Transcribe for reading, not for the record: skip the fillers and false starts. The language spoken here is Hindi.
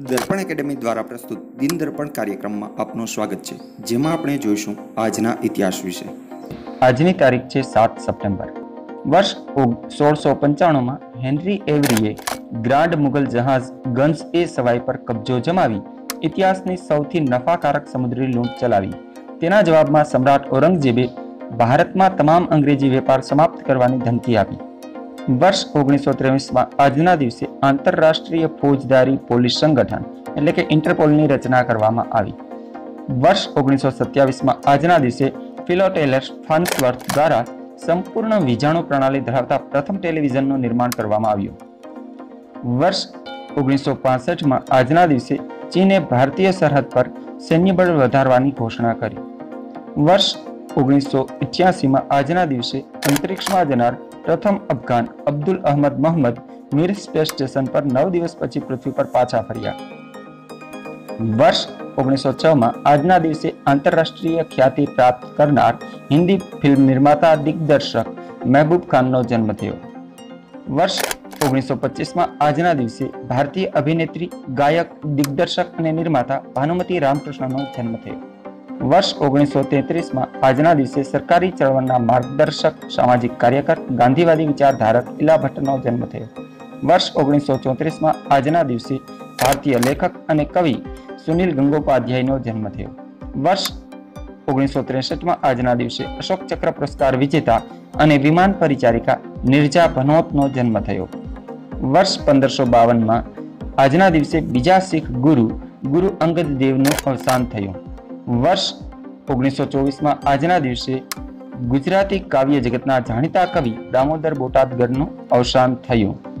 दर्पण एकेडमी द्वारा प्रस्तुत दिन दर्पण कार्यक्रम में आपनो स्वागत है, जेमां आपणे जोईशुं आजना इतिहास विषे। आजनी तारीख छे 7 सप्टेम्बर। वर्ष 1695 में हेनरी एवरीए ग्रांड मुगल जहाज गन्स ए सवाई पर कब्जो जमावी इतिहास ने सौथी नफाकारक समुद्री लूंट चलावी। तेना जवाब में सम्राट औरंगजेबे भारत में तमाम अंग्रेजी व्यापार समाप्त करवानी धमकी आपी। वर्ष 1923 में आजना दिवसे आंतरराष्ट्रीय फौजदारी पोलिस संगठन एटले के इंटरपोलनी रचना करवामां आवी। वर्ष 1927 में आजना दिवसे फिलोटेलर फान्सवर्थ द्वारा संपूर्ण वीजाणु प्रणाली धरावता प्रथम टेलिविजननुं निर्माण करवामां आव्युं। वर्ष 1965 में आजना दिवसे चीने भारतीय सरहद पर सैन्य बल વધારવાની घोषणा करी। वर्ष 1981 में आजना दिवसे अंतरिक्ष में जनार प्रथम अफगान अब्दुल अहमद मोहम्मद मीर स्पेस स्टेशन पर 9 दिवस पछी पृथ्वी पर पाछा फर्या। वर्ष 1906 में आजना दिवसे आंतरराष्ट्रीय ख्याति प्राप्त करनार हिंदी फिल्म निर्माता दिग्दर्शक महबूब खान नो जन्म थयो। वर्ष 1925 में आजना दिवसे भारतीय अभिनेत्री, गायक, दिग्दर्शक और निर्माता भानुमती रामकृष्ण नो जन्म थयो। वर्ष 1933 में आजना दिवसे सरकारी चळवळना मार्गदर्शक, सामाजिक कार्यकर, गांधीवादी विचारधारक इला भट्ट नो जन्म थयो। वर्ष 1934 में आजना दिवसे भारतीय लेखक और कवि सुनिल गंगोपाध्याय नो जन्म थयो। वर्ष 1963 में आजना दिवसे अशोक चक्र पुरस्कार विजेता और विमान परिचारिका निर्जा भनोत नो जन्म थयो। वर्ष 1552 में आजना दिवसे बीजा सिख गुरु गुरु अंगदेव नो अवसान थयो। वर्ष 1924 में आजना दिवसे गुजराती काव्य जगतना जाणीता कवि दामोदर बोटादकर नो अवसान थयो।